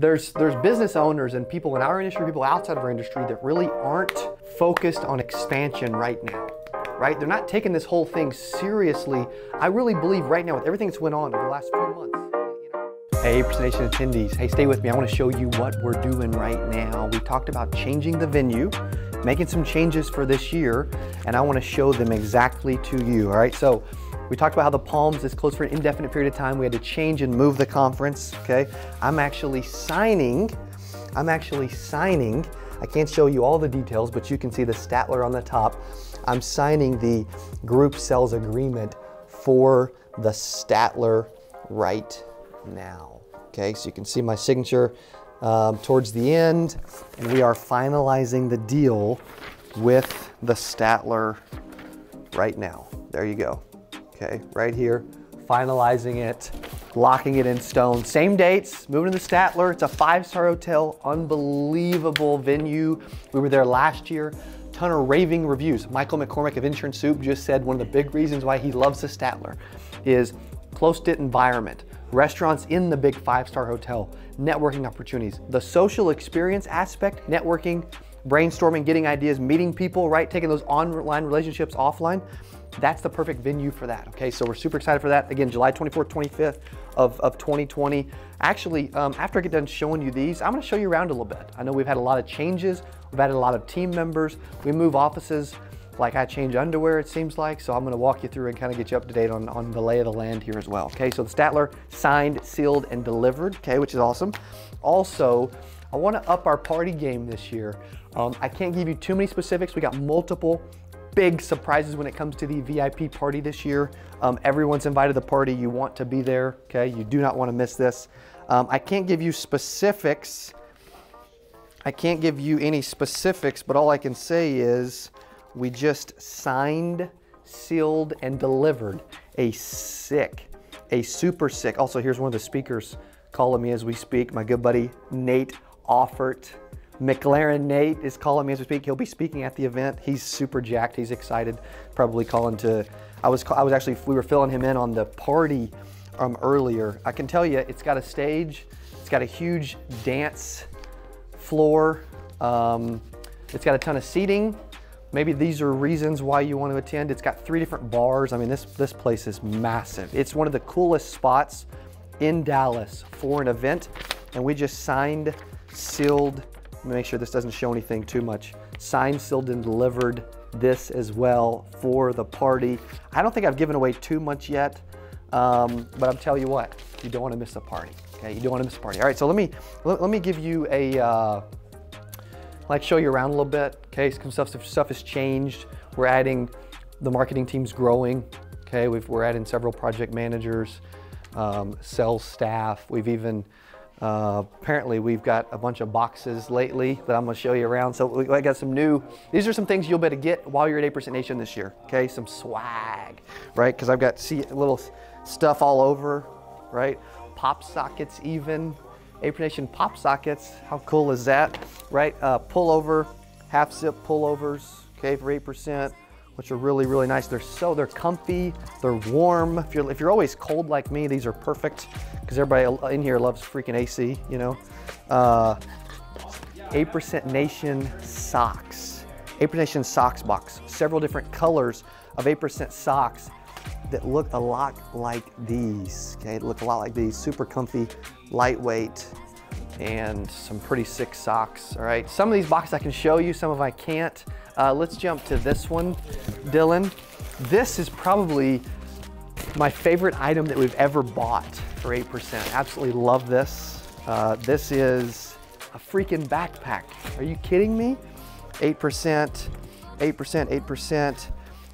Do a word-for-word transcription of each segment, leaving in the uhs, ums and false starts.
There's, there's business owners and people in our industry, people outside of our industry that really aren't focused on expansion right now, right? They're not taking this whole thing seriously. I really believe right now with everything that's went on over the last few months. Hey, eight percent Nation attendees, hey, stay with me. I want to show you what we're doing right now. We talked about changing the venue, making some changes for this year, and I want to show them exactly to you, all right? So we talked about how the Palms is closed for an indefinite period of time. We had to change and move the conference, okay? I'm actually signing, I'm actually signing, I can't show you all the details, but you can see the Statler on the top. I'm signing the group sales agreement for the Statler right now, okay? So you can see my signature um, towards the end, and we are finalizing the deal with the Statler right now. There you go. Okay, right here, finalizing it, locking it in stone. Same dates, moving to the Statler. It's a five-star hotel, unbelievable venue. We were there last year, ton of raving reviews. Michael McCormick of Insurance Soup just said one of the big reasons why he loves the Statler is close-knit environment, restaurants in the big five-star hotel, networking opportunities, the social experience aspect, networking, brainstorming, getting ideas, meeting people, right? Taking those online relationships offline. That's the perfect venue for that, okay? So we're super excited for that. Again, July twenty-fourth, twenty-fifth of, of twenty twenty. Actually, um, after I get done showing you these, I'm gonna show you around a little bit. I know we've had a lot of changes. We've added a lot of team members. We move offices, like I change underwear, it seems like. So I'm gonna walk you through and kind of get you up to date on, on the lay of the land here as well, okay? So the Statler signed, sealed, and delivered, okay, which is awesome. Also, I wanna up our party game this year. Um, I can't give you too many specifics. We got multiple big surprises when it comes to the V I P party this year. Um, everyone's invited to the party. You want to be there, okay? You do not want to miss this. Um, I can't give you specifics. I can't give you any specifics, but all I can say is we just signed, sealed, and delivered a sick, a super sick. Also, here's one of the speakers calling me as we speak, my good buddy, Nate Offered. McLaren Nate is calling me as we speak. He'll be speaking at the event. He's super jacked. He's excited. Probably calling to, I was I was actually, we were filling him in on the party um, earlier. I can tell you, it's got a stage. It's got a huge dance floor. Um, it's got a ton of seating. Maybe these are reasons why you want to attend. It's got three different bars. I mean, this, this place is massive. It's one of the coolest spots in Dallas for an event. And we just signed, sealed, make sure this doesn't show anything too much. Signed, sealed, and delivered this as well for the party. I don't think I've given away too much yet, um, but I'll tell you what, you don't want to miss a party. Okay, you don't want to miss a party. All right, so let me let, let me give you a uh, like show you around a little bit. Okay, some stuff some stuff has changed. We're adding, the marketing team's growing. Okay, we've, we're adding several project managers, um, sales staff. We've even Uh, apparently we've got a bunch of boxes lately that I'm going to show you around. So we, I got some new, these are some things you'll be able to get while you're at eight percent Nation this year. Okay. Some swag, right? Cause I've got see, little stuff all over, right? Pop sockets, even eight percent Nation pop sockets. How cool is that? Right? Uh, pullover, half zip pullovers. Okay. For eight percent, which are really, really nice. They're so, they're comfy, they're warm. If you're, if you're always cold like me, these are perfect because everybody in here loves freaking A C, you know. Uh, eight percent Nation socks, eight percent Nation socks box. Several different colors of eight percent socks that look a lot like these, okay? Look a lot like these, super comfy, lightweight, and some pretty sick socks, all right? Some of these boxes I can show you, some of I can't. Uh, let's jump to this one, Dylan. This is probably my favorite item that we've ever bought for eight percent. Absolutely love this. Uh, this is a freaking backpack. Are you kidding me? eight percent, eight percent, eight percent.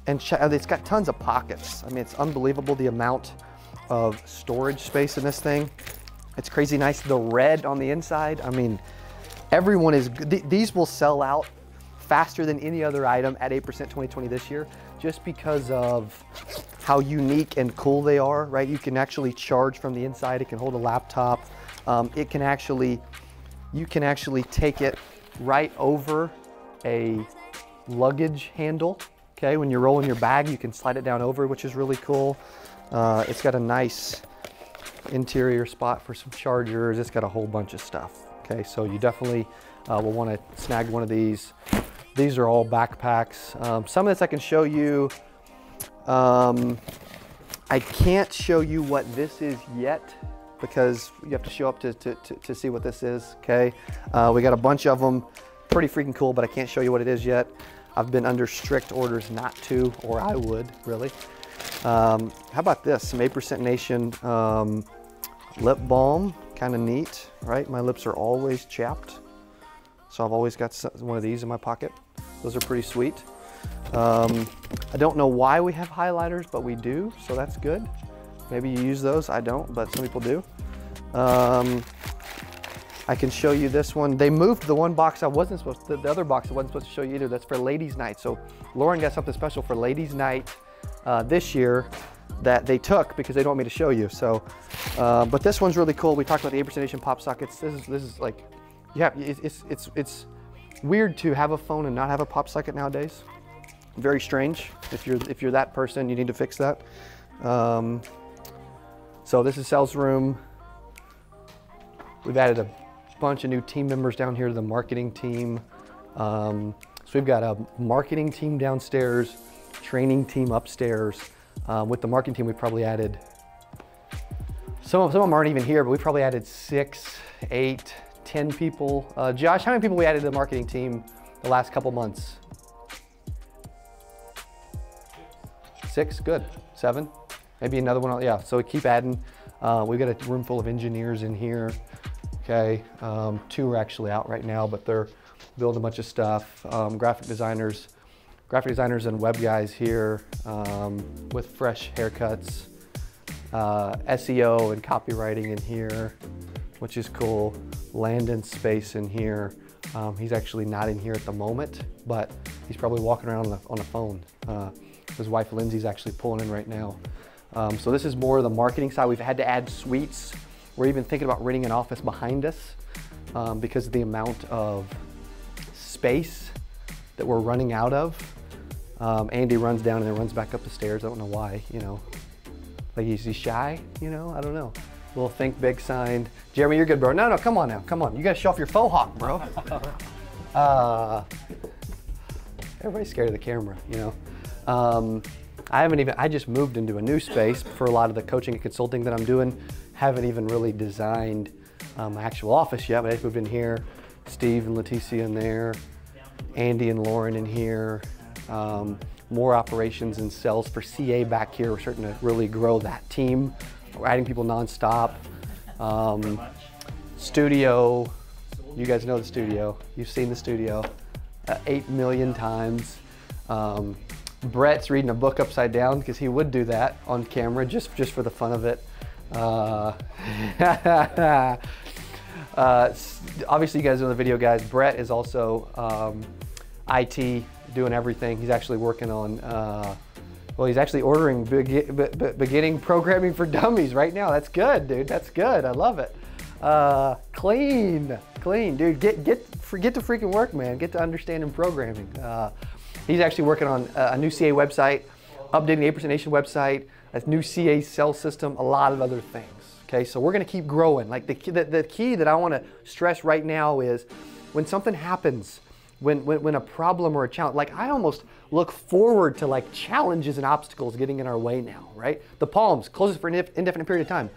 And it's got tons of pockets. I mean, it's unbelievable the amount of storage space in this thing. It's crazy nice. The red on the inside. I mean, everyone is, th these will sell out faster than any other item at eight percent twenty twenty this year, just because of how unique and cool they are, right? You can actually charge from the inside. It can hold a laptop. Um, it can actually, you can actually take it right over a luggage handle, okay? When you're rolling your bag, you can slide it down over, which is really cool. Uh, it's got a nice interior spot for some chargers. It's got a whole bunch of stuff. Okay, so you definitely uh, will want to snag one of these. These are all backpacks. Um, some of this I can show you. Um, I can't show you what this is yet, because you have to show up to, to, to, to see what this is, okay? Uh, we got a bunch of them, pretty freaking cool, but I can't show you what it is yet. I've been under strict orders not to, or I would, really. Um, how about this, some eight percent Nation um, lip balm, kind of neat, right? My lips are always chapped, so I've always got one of these in my pocket. Those are pretty sweet. Um, I don't know why we have highlighters, but we do, so that's good. Maybe you use those, I don't, but some people do. Um, I can show you this one. They moved the one box I wasn't supposed to, the other box I wasn't supposed to show you either. That's for ladies' night. So Lauren got something special for ladies' night uh, this year that they took because they don't want me to show you. So, uh, but this one's really cool. We talked about the eight percent Nation pop sockets. This is, this is like, yeah, it's, it's, it's, it's weird to have a phone and not have a pop socket nowadays. Very strange. If you're, if you're that person, you need to fix that. Um, So this is Sal's room. We've added a bunch of new team members down here to the marketing team. Um, so we've got a marketing team downstairs, training team upstairs. Uh, with the marketing team, we probably added, some of, some of them aren't even here, but we probably added six, eight, ten people. Uh, Josh, how many people we added to the marketing team the last couple months? Six, good, seven. Maybe another one, yeah, so we keep adding. Uh, we've got a room full of engineers in here, okay? Um, two are actually out right now, but they're building a bunch of stuff. Um, graphic designers, graphic designers and web guys here um, with fresh haircuts. Uh, S E O and copywriting in here, which is cool. Landon Space in here. Um, he's actually not in here at the moment, but he's probably walking around on the, on the phone. Uh, his wife, Lindsay's actually pulling in right now. Um, so this is more the marketing side. We've had to add suites. We're even thinking about renting an office behind us um, because of the amount of space that we're running out of. Um, Andy runs down and then runs back up the stairs. I don't know why, you know. Like, is he shy, you know? I don't know. Little think big sign. Jeremy, you're good, bro. No, no, come on now, come on. You gotta show off your faux hawk, bro. uh, everybody's scared of the camera, you know. Um, I haven't even, I just moved into a new space for a lot of the coaching and consulting that I'm doing. Haven't even really designed um, my actual office yet, but I just moved in here. Steve and Leticia in there, Andy and Lauren in here. Um, more operations and sales for C A back here. We're starting to really grow that team. We're adding people nonstop. Um, studio, you guys know the studio. You've seen the studio uh, eight million times. Um, Brett's reading a book upside down because he would do that on camera just, just for the fun of it. Uh, uh, obviously, you guys know the video guys. Brett is also um, I T, doing everything. He's actually working on, uh, well, he's actually ordering be be be beginning programming for dummies right now. That's good, dude. That's good. I love it. Uh, clean, clean, dude. Get, get, get to freaking work, man. Get to understanding programming. Uh, He's actually working on a new C A website, updating the eight percent Nation website, a new C A sales system, a lot of other things, okay? So we're gonna keep growing. Like the key, the, the key that I wanna stress right now is when something happens, when, when, when a problem or a challenge, like I almost look forward to like challenges and obstacles getting in our way now, right? The Palms, closes for an indefinite period of time.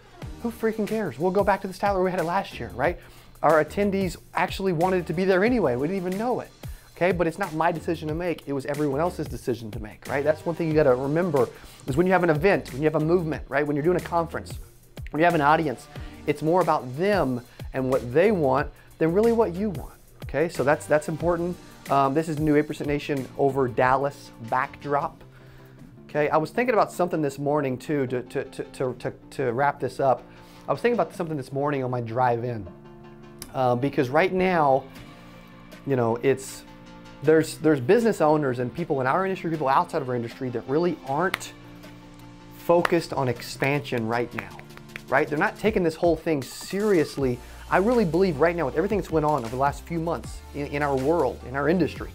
Who freaking cares? We'll go back to the Statler where we had it last year, right? Our attendees actually wanted it to be there anyway. We didn't even know it. Okay, but it's not my decision to make, it was everyone else's decision to make, right? That's one thing you gotta remember is when you have an event, when you have a movement, right? When you're doing a conference, when you have an audience, it's more about them and what they want than really what you want, okay? So that's that's important. Um, this is the new eight percent Nation over Dallas backdrop, okay? I was thinking about something this morning too, to, to, to, to, to, to wrap this up. I was thinking about something this morning on my drive in uh, because right now, you know, it's, There's, there's business owners and people in our industry, people outside of our industry that really aren't focused on expansion right now, right? They're not taking this whole thing seriously. I really believe right now with everything that's went on over the last few months in, in our world, in our industry,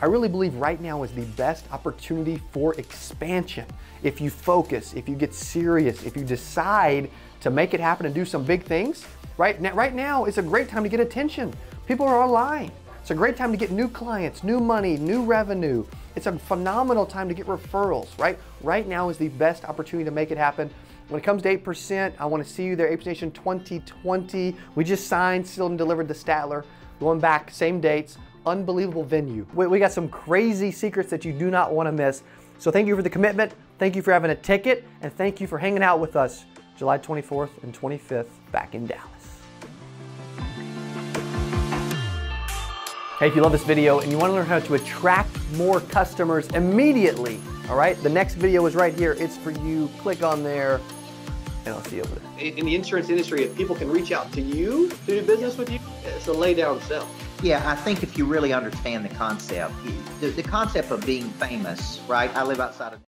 I really believe right now is the best opportunity for expansion. If you focus, if you get serious, if you decide to make it happen and do some big things. Right now, right now it's a great time to get attention. People are online. It's a great time to get new clients, new money, new revenue. It's a phenomenal time to get referrals, right? Right now is the best opportunity to make it happen. When it comes to eight percent, I want to see you there, eight percent Nation twenty twenty. We just signed, sealed, and delivered the Statler. Going back, same dates, unbelievable venue. We, we got some crazy secrets that you do not want to miss. So thank you for the commitment. Thank you for having a ticket. And thank you for hanging out with us July twenty-fourth and twenty-fifth back in Dallas. Hey, if you love this video and you want to learn how to attract more customers immediately, all right? The next video is right here. It's for you. Click on there, and I'll see you over there. In the insurance industry, if people can reach out to you to do business with you, it's a lay down sell. Yeah, I think if you really understand the concept, the, the concept of being famous, right? I live outside of